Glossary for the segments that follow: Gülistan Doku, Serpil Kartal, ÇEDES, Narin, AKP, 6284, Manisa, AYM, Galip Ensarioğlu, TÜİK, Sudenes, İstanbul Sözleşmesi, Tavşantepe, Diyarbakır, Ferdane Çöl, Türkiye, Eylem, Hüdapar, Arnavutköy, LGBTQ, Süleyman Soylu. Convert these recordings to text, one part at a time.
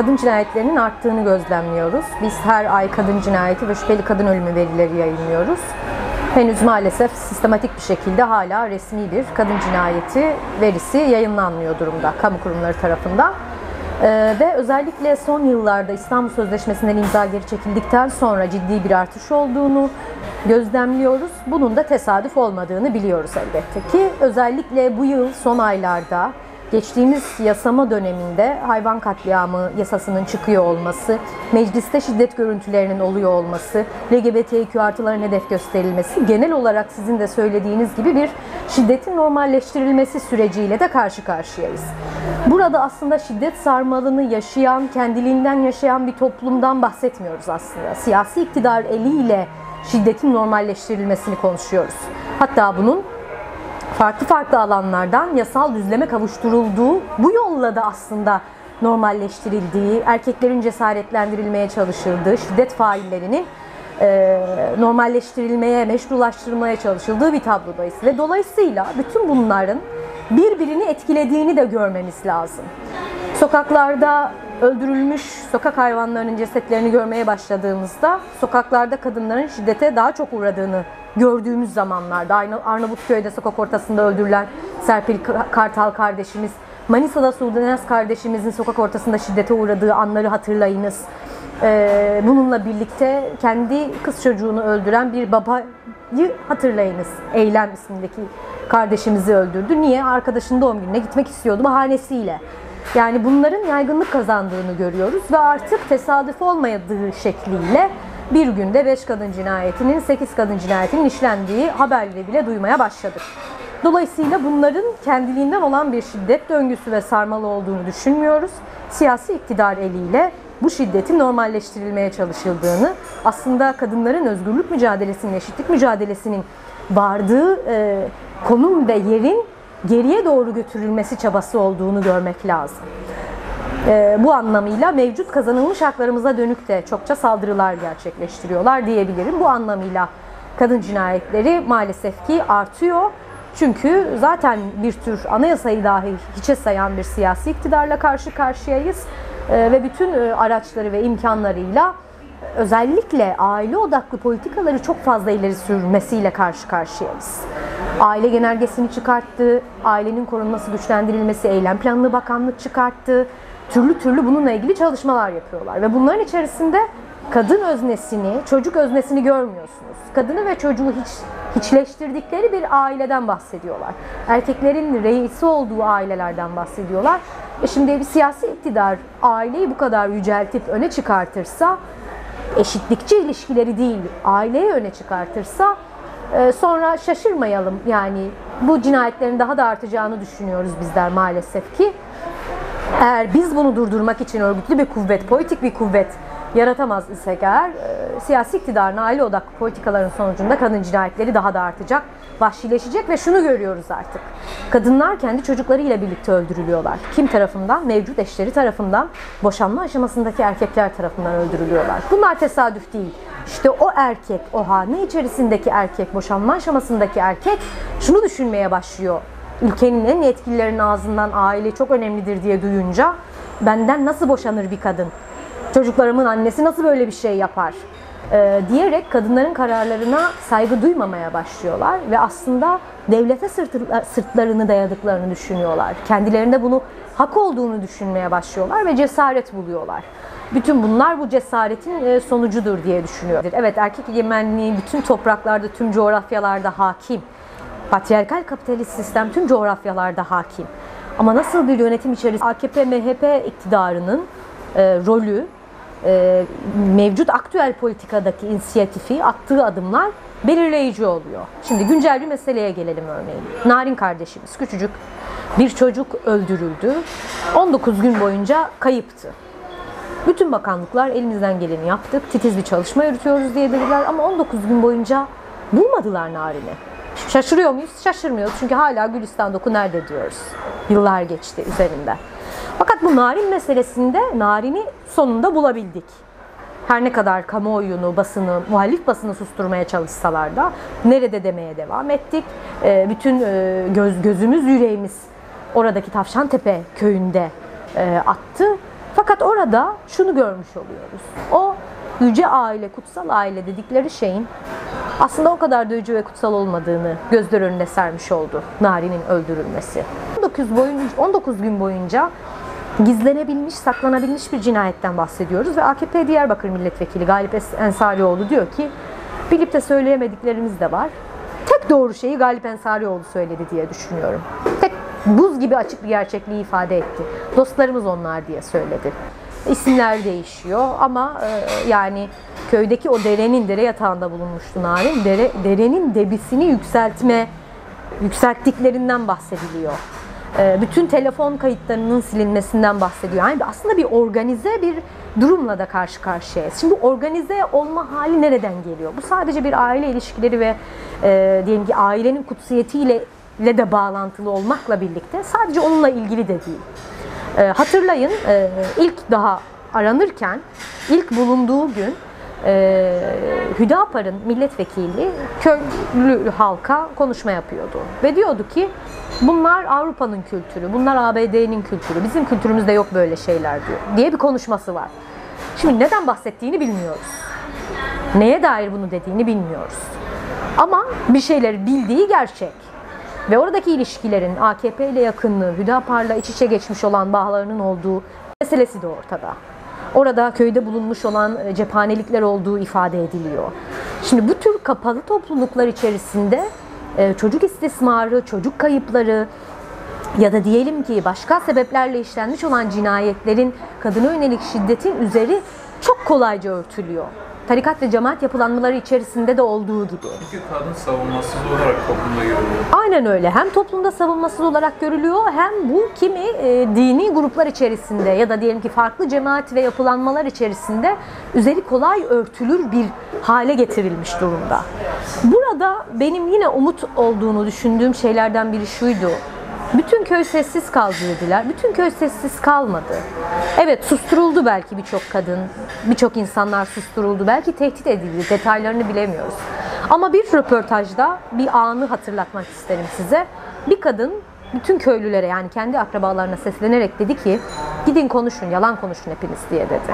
Kadın cinayetlerinin arttığını gözlemliyoruz. Biz her ay kadın cinayeti ve şüpheli kadın ölümü verileri yayınlıyoruz. Henüz maalesef sistematik bir şekilde hala resmi bir kadın cinayeti verisi yayınlanmıyor durumda kamu kurumları tarafından. Ve özellikle son yıllarda İstanbul Sözleşmesi'nden imza geri çekildikten sonra ciddi bir artış olduğunu gözlemliyoruz. Bunun da tesadüf olmadığını biliyoruz elbette ki. Özellikle bu yıl son aylarda geçtiğimiz yasama döneminde hayvan katliamı yasasının çıkıyor olması, mecliste şiddet görüntülerinin oluyor olması, LGBTQ artıların hedef gösterilmesi, genel olarak sizin de söylediğiniz gibi bir şiddetin normalleştirilmesi süreciyle de karşı karşıyayız. Burada aslında şiddet sarmalını yaşayan, kendiliğinden yaşayan bir toplumdan bahsetmiyoruz aslında. Siyasi iktidar eliyle şiddetin normalleştirilmesini konuşuyoruz. Hatta bunun farklı farklı alanlardan yasal düzleme kavuşturulduğu, bu yolla da aslında normalleştirildiği, erkeklerin cesaretlendirilmeye çalışıldığı, şiddet faillerinin normalleştirilmeye, meşrulaştırılmaya çalışıldığı bir tablodayız. Ve dolayısıyla bütün bunların birbirini etkilediğini de görmemiz lazım. Sokaklarda öldürülmüş sokak hayvanlarının cesetlerini görmeye başladığımızda, sokaklarda kadınların şiddete daha çok uğradığını gördüğümüz zamanlarda, aynı Arnavutköy'de sokak ortasında öldürülen Serpil Kartal kardeşimiz, Manisa'da Sudenes kardeşimizin sokak ortasında şiddete uğradığı anları hatırlayınız. Bununla birlikte kendi kız çocuğunu öldüren bir babayı hatırlayınız. Eylem ismindeki kardeşimizi öldürdü. Niye? Arkadaşının doğum gününe gitmek istiyordu bahanesiyle. Yani bunların yaygınlık kazandığını görüyoruz ve artık tesadüf olmadığı şekliyle bir günde 5 kadın cinayetinin, 8 kadın cinayetinin işlendiği haberleri bile duymaya başladık. Dolayısıyla bunların kendiliğinden olan bir şiddet döngüsü ve sarmalı olduğunu düşünmüyoruz. Siyasi iktidar eliyle bu şiddetin normalleştirilmeye çalışıldığını, aslında kadınların özgürlük mücadelesinin, eşitlik mücadelesinin vardığı konum ve yerin geriye doğru götürülmesi çabası olduğunu görmek lazım. Bu anlamıyla mevcut kazanılmış haklarımıza dönük de çokça saldırılar gerçekleştiriyorlar diyebilirim. Bu anlamıyla kadın cinayetleri maalesef ki artıyor. Çünkü zaten bir tür anayasayı dahi hiçe sayan bir siyasi iktidarla karşı karşıyayız. Ve bütün araçları ve imkanlarıyla özellikle aile odaklı politikaları çok fazla ileri sürmesiyle karşı karşıyayız. Aile genelgesini çıkarttı, ailenin korunması, güçlendirilmesi, eylem planını bakanlık çıkarttı. Türlü türlü bununla ilgili çalışmalar yapıyorlar ve bunların içerisinde kadın öznesini, çocuk öznesini görmüyorsunuz. Kadını ve çocuğu hiçleştirdikleri bir aileden bahsediyorlar. Erkeklerin reisi olduğu ailelerden bahsediyorlar. Şimdi bir siyasi iktidar aileyi bu kadar yüceltip öne çıkartırsa, eşitlikçi ilişkileri değil, aileyi öne çıkartırsa sonra şaşırmayalım. Yani bu cinayetlerin daha da artacağını düşünüyoruz bizler maalesef ki. Eğer biz bunu durdurmak için örgütlü bir kuvvet, politik bir kuvvet yaratamaz isek eğer, siyasi iktidarın aile odaklı politikaların sonucunda kadın cinayetleri daha da artacak, vahşileşecek ve şunu görüyoruz artık. Kadınlar kendi çocuklarıyla birlikte öldürülüyorlar. Kim tarafından? Mevcut eşleri tarafından, boşanma aşamasındaki erkekler tarafından öldürülüyorlar. Bunlar tesadüf değil. İşte o erkek, o hane içerisindeki erkek, boşanma aşamasındaki erkek şunu düşünmeye başlıyor. Ülkenin en yetkililerinin ağzından aile çok önemlidir diye duyunca, benden nasıl boşanır bir kadın? Çocuklarımın annesi nasıl böyle bir şey yapar? Diyerek kadınların kararlarına saygı duymamaya başlıyorlar ve aslında devlete sırtlarını dayadıklarını düşünüyorlar. Kendilerinde bunu hak olduğunu düşünmeye başlıyorlar ve cesaret buluyorlar. Bütün bunlar bu cesaretin sonucudur diye düşünüyorlar. Evet, erkek egemenliği bütün topraklarda, tüm coğrafyalarda hakim. Patriarkal kapitalist sistem tüm coğrafyalarda hakim. Ama nasıl bir yönetim içerisinde AKP-MHP iktidarının rolü, mevcut aktüel politikadaki inisiyatifi, attığı adımlar belirleyici oluyor. Şimdi güncel bir meseleye gelelim örneğin. Narin kardeşimiz, küçücük bir çocuk öldürüldü. 19 gün boyunca kayıptı. Bütün bakanlıklar elimizden geleni yaptık, titiz bir çalışma yürütüyoruz diye dediler ama 19 gün boyunca bulmadılar Narin'i. Şaşırıyor muyuz? Şaşırmıyoruz. Çünkü hala Gülistan Doku nerede diyoruz. Yıllar geçti üzerinden. Fakat bu Narin meselesinde Narin'i sonunda bulabildik. Her ne kadar kamuoyunu, basını, muhalif basını susturmaya çalışsalar da nerede demeye devam ettik. Bütün gözümüz, yüreğimiz oradaki Tavşantepe köyünde attı. Fakat orada şunu görmüş oluyoruz. O yüce aile, kutsal aile dedikleri şeyin aslında o kadar da yüce ve kutsal olmadığını gözler önüne sermiş oldu Narin'in öldürülmesi. 19 gün boyunca gizlenebilmiş, saklanabilmiş bir cinayetten bahsediyoruz ve AKP Diyarbakır Milletvekili Galip Ensarioğlu diyor ki bilip de söyleyemediklerimiz de var. Tek doğru şeyi Galip Ensarioğlu söyledi diye düşünüyorum. Tek buz gibi açık bir gerçekliği ifade etti. Dostlarımız onlar diye söyledi. İsimler değişiyor ama yani köydeki o derenin, dere yatağında bulunmuştu Narin. Derenin debisini yükselttiklerinden bahsediliyor. Bütün telefon kayıtlarının silinmesinden bahsediyor. Yani aslında bir organize bir durumla da karşı karşıyayız. Şimdi organize olma hali nereden geliyor? Bu sadece bir aile ilişkileri ve diyelim ki ailenin kutsiyetiyle de bağlantılı olmakla birlikte sadece onunla ilgili de değil. Hatırlayın, ilk daha aranırken, ilk bulunduğu gün Hüdapar'ın milletvekili köylü halka konuşma yapıyordu. Ve diyordu ki bunlar Avrupa'nın kültürü, bunlar ABD'nin kültürü, bizim kültürümüzde yok böyle şeyler diyor diye bir konuşması var. Şimdi neden bahsettiğini bilmiyoruz. Neye dair bunu dediğini bilmiyoruz. Ama bir şeyleri bildiği gerçek. Ve oradaki ilişkilerin, AKP ile yakınlığı, Hüdapar'la iç içe geçmiş olan bağlarının olduğu meselesi de ortada. Orada köyde bulunmuş olan cephanelikler olduğu ifade ediliyor. Şimdi bu tür kapalı topluluklar içerisinde çocuk istismarı, çocuk kayıpları ya da diyelim ki başka sebeplerle işlenmiş olan cinayetlerin, kadına yönelik şiddetin üzeri çok kolayca örtülüyor. Tarikat ve cemaat yapılanmaları içerisinde de olduğu gibi. Çünkü kadın savunmasız olarak toplumda görülüyor. Aynen öyle. Hem toplumda savunmasız olarak görülüyor hem bu kimi dini gruplar içerisinde ya da diyelim ki farklı cemaat ve yapılanmalar içerisinde üzeri kolay örtülür bir hale getirilmiş durumda. Burada benim yine umut olduğunu düşündüğüm şeylerden biri şuydu. Bütün köy sessiz kaldı dediler. Bütün köy sessiz kalmadı. Evet, susturuldu belki birçok kadın, birçok insanlar susturuldu. Belki tehdit edildi, detaylarını bilemiyoruz. Ama bir röportajda bir anı hatırlatmak isterim size. Bir kadın bütün köylülere, yani kendi akrabalarına seslenerek dedi ki gidin konuşun, yalan konuşun hepiniz diye dedi.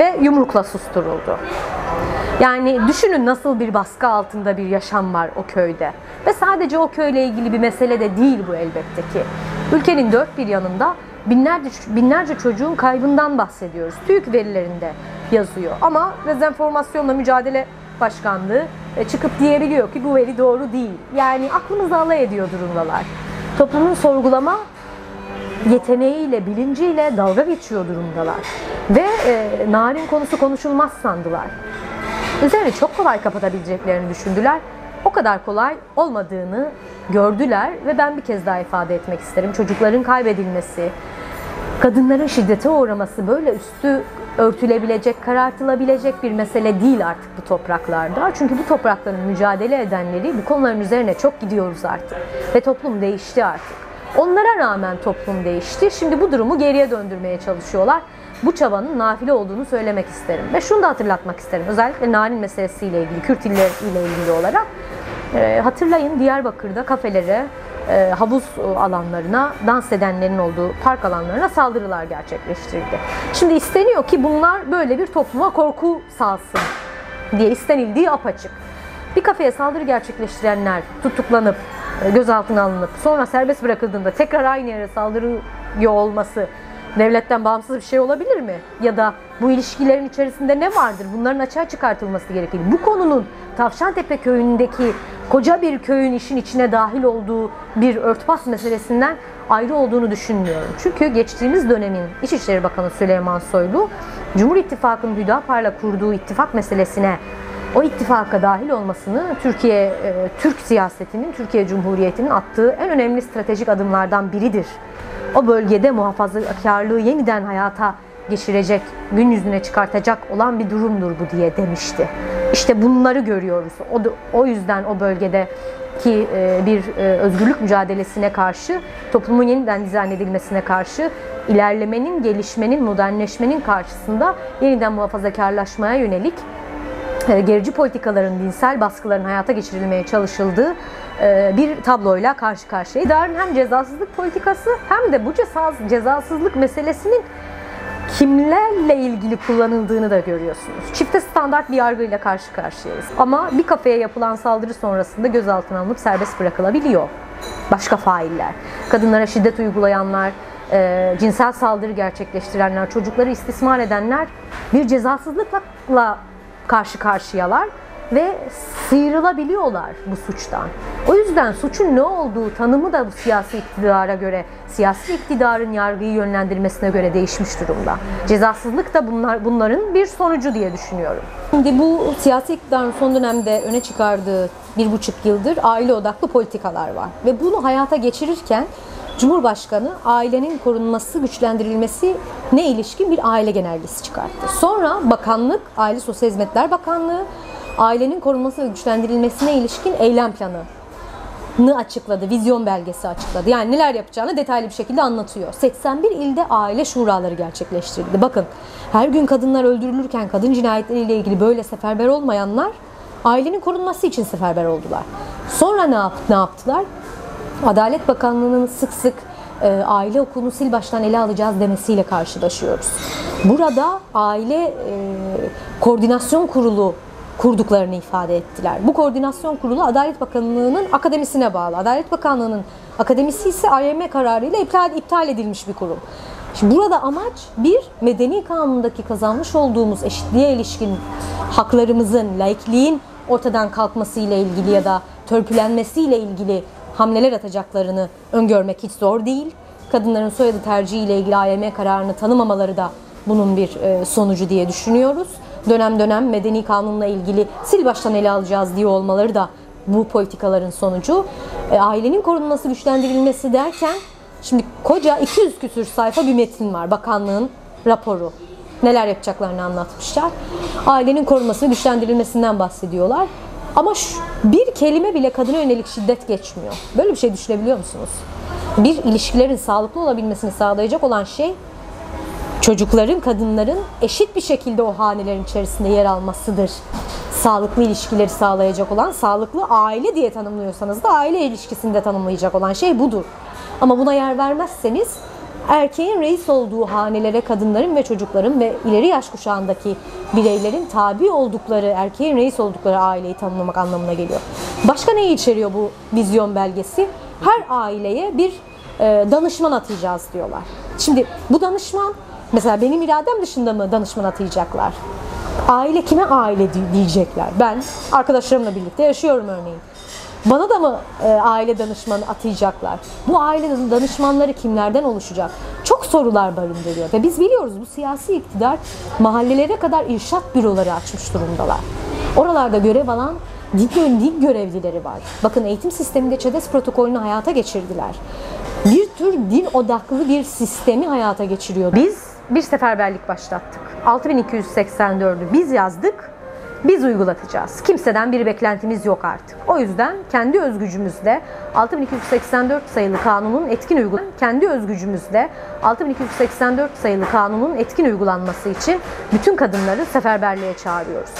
Ve yumrukla susturuldu. Yani düşünün nasıl bir baskı altında bir yaşam var o köyde. Ve sadece o köyle ilgili bir mesele de değil bu elbette ki. Ülkenin dört bir yanında binlerce çocuğun kaybından bahsediyoruz. TÜİK verilerinde yazıyor. Ama Dezenformasyonla Mücadele Başkanlığı çıkıp diyebiliyor ki bu veri doğru değil. Yani aklımızı alay ediyor durumdalar. Toplumun sorgulama yeteneğiyle, bilinciyle dalga geçiyor durumdalar. Ve Narin konusu konuşulmaz sandılar. Üzerine çok kolay kapatabileceklerini düşündüler. O kadar kolay olmadığını gördüler ve ben bir kez daha ifade etmek isterim. Çocukların kaybedilmesi, kadınların şiddete uğraması böyle üstü örtülebilecek, karartılabilecek bir mesele değil artık bu topraklarda. Çünkü bu toprakların mücadele edenleri bu konuların üzerine çok gidiyoruz artık. Ve toplum değişti artık. Onlara rağmen toplum değişti. Şimdi bu durumu geriye döndürmeye çalışıyorlar. Bu çabanın nafile olduğunu söylemek isterim. Ve şunu da hatırlatmak isterim. Özellikle Narin meselesiyle ilgili, Kürt ile ilgili olarak. Hatırlayın, Diyarbakır'da kafelere, havuz alanlarına, dans edenlerin olduğu park alanlarına saldırılar gerçekleştirildi. Şimdi isteniyor ki bunlar böyle bir topluma korku salsın diye istenildiği apaçık. Bir kafeye saldırı gerçekleştirenler tutuklanıp, gözaltına alınıp sonra serbest bırakıldığında tekrar aynı yere saldırıyor olması devletten bağımsız bir şey olabilir mi? Ya da bu ilişkilerin içerisinde ne vardır? Bunların açığa çıkartılması gerekir. Bu konunun Tavşantepe köyündeki koca bir köyün işin içine dahil olduğu bir örtbas meselesinden ayrı olduğunu düşünmüyorum. Çünkü geçtiğimiz dönemin İçişleri Bakanı Süleyman Soylu, Cumhur İttifakı'nın Hüdapar'la kurduğu ittifak meselesine, o ittifaka dahil olmasını Türk siyasetinin, Türkiye Cumhuriyeti'nin attığı en önemli stratejik adımlardan biridir. O bölgede muhafazakarlığı yeniden hayata geçirecek, gün yüzüne çıkartacak olan bir durumdur bu diye demişti. İşte bunları görüyoruz. O yüzden o bölgedeki bir özgürlük mücadelesine karşı, toplumun yeniden dizayn edilmesine karşı, ilerlemenin, gelişmenin, modernleşmenin karşısında yeniden muhafazakarlaşmaya yönelik gerici politikaların, dinsel baskıların hayata geçirilmeye çalışıldığı bir tabloyla karşı karşıya. İktidarın hem cezasızlık politikası hem de bu cezasızlık meselesinin kimlerle ilgili kullanıldığını da görüyorsunuz. Çifte standart bir yargıyla karşı karşıyayız. Ama bir kafeye yapılan saldırı sonrasında gözaltına alınıp serbest bırakılabiliyor başka failler. Kadınlara şiddet uygulayanlar, cinsel saldırı gerçekleştirenler, çocukları istismar edenler bir cezasızlıkla karşı karşıyalar ve sıyrılabiliyorlar bu suçtan. O yüzden suçun ne olduğu tanımı da bu siyasi iktidara göre, siyasi iktidarın yargıyı yönlendirmesine göre değişmiş durumda. Cezasızlık da bunların bir sonucu diye düşünüyorum. Şimdi bu siyasi iktidarın son dönemde öne çıkardığı 1,5 yıldır aile odaklı politikalar var. Ve bunu hayata geçirirken Cumhurbaşkanı ailenin korunması, güçlendirilmesine ilişkin bir aile genelgesi çıkarttı. Sonra bakanlık, Aile Sosyal Hizmetler Bakanlığı, ailenin korunması ve güçlendirilmesine ilişkin eylem planını açıkladı, vizyon belgesi açıkladı. Yani neler yapacağını detaylı bir şekilde anlatıyor. 81 ilde aile şuraları gerçekleştirildi. Bakın, her gün kadınlar öldürülürken kadın cinayetleriyle ilgili böyle seferber olmayanlar ailenin korunması için seferber oldular. Sonra ne yaptılar? Adalet Bakanlığı'nın sık sık aile okulunu sil baştan ele alacağız demesiyle karşılaşıyoruz. Burada aile koordinasyon kurulu kurduklarını ifade ettiler. Bu koordinasyon kurulu Adalet Bakanlığı'nın akademisine bağlı. Adalet Bakanlığı'nın akademisi ise AYM kararıyla iptal edilmiş bir kurum. Şimdi burada amaç bir, medeni kanundaki kazanmış olduğumuz eşitliğe ilişkin haklarımızın, laikliğin ortadan kalkmasıyla ilgili ya da törpülenmesiyle ilgili hamleler atacaklarını öngörmek hiç zor değil. Kadınların soyadı tercihiyle ilgili AYM kararını tanımamaları da bunun bir sonucu diye düşünüyoruz. Dönem dönem medeni kanunla ilgili sil baştan ele alacağız diye olmaları da bu politikaların sonucu. Ailenin korunması, güçlendirilmesi derken şimdi koca 200 küsür sayfa bir metin var. Bakanlığın raporu. Neler yapacaklarını anlatmışlar. Ailenin korunması, güçlendirilmesinden bahsediyorlar. Ama bir kelime bile kadına yönelik şiddet geçmiyor. Böyle bir şey düşünebiliyor musunuz? Bir ilişkilerin sağlıklı olabilmesini sağlayacak olan şey çocukların, kadınların eşit bir şekilde o hanelerin içerisinde yer almasıdır. Sağlıklı ilişkileri sağlayacak olan, sağlıklı aile diye tanımlıyorsanız da aile ilişkisinde tanımlayacak olan şey budur. Ama buna yer vermezseniz erkeğin reis olduğu hanelere kadınların ve çocukların ve ileri yaş kuşağındaki bireylerin tabi oldukları, erkeğin reis oldukları aileyi tanımlamak anlamına geliyor. Başka neyi içeriyor bu vizyon belgesi? Her aileye bir danışman atayacağız diyorlar. Şimdi bu danışman, mesela benim iradem dışında mı danışman atayacaklar? Aile kime aile diyecekler? Ben arkadaşlarımla birlikte yaşıyorum örneğin. Bana da mı aile danışmanı atayacaklar? Bu aile danışmanları kimlerden oluşacak? Çok sorular barındırıyor. Ve biz biliyoruz bu siyasi iktidar mahallelere kadar irşat büroları açmış durumdalar. Oralarda görev alan din görevlileri var. Bakın eğitim sisteminde ÇEDES protokolünü hayata geçirdiler. Bir tür din odaklı bir sistemi hayata geçiriyor. Biz bir seferberlik başlattık. 6284'ü biz yazdık, biz uygulatacağız. Kimseden bir beklentimiz yok artık. O yüzden kendi özgücümüzle 6284 sayılı kanunun etkin uygulanması için bütün kadınları seferberliğe çağırıyoruz.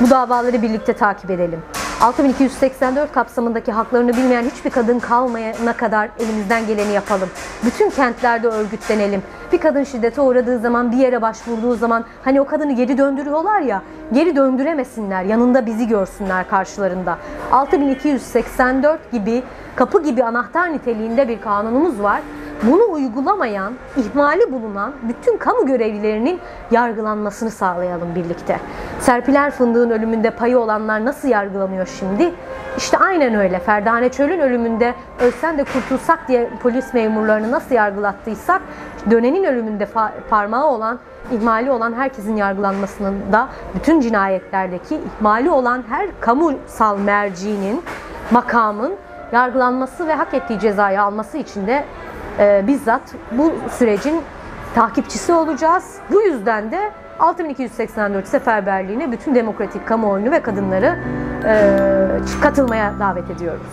Bu davaları birlikte takip edelim. 6284 kapsamındaki haklarını bilmeyen hiçbir kadın kalmayana kadar elimizden geleni yapalım. Bütün kentlerde örgütlenelim. Bir kadın şiddete uğradığı zaman, bir yere başvurduğu zaman hani o kadını geri döndürüyorlar ya, geri döndüremesinler, yanında bizi görsünler karşılarında. 6284 gibi, kapı gibi anahtar niteliğinde bir kanunumuz var. Bunu uygulamayan, ihmali bulunan bütün kamu görevlilerinin yargılanmasını sağlayalım birlikte. Serpil Fındık'ın ölümünde payı olanlar nasıl yargılanıyor şimdi? İşte aynen öyle. Ferdane Çöl'ün ölümünde ölsen de kurtulsak diye polis memurlarını nasıl yargılattıysak, Dönen'in ölümünde parmağı olan, ihmali olan herkesin yargılanmasının da bütün cinayetlerdeki ihmali olan her kamusal mercinin, makamın yargılanması ve hak ettiği cezayı alması için de bizzat bu sürecin takipçisi olacağız. Bu yüzden de 6284 seferberliğine bütün demokratik kamuoyunu ve kadınları katılmaya davet ediyoruz.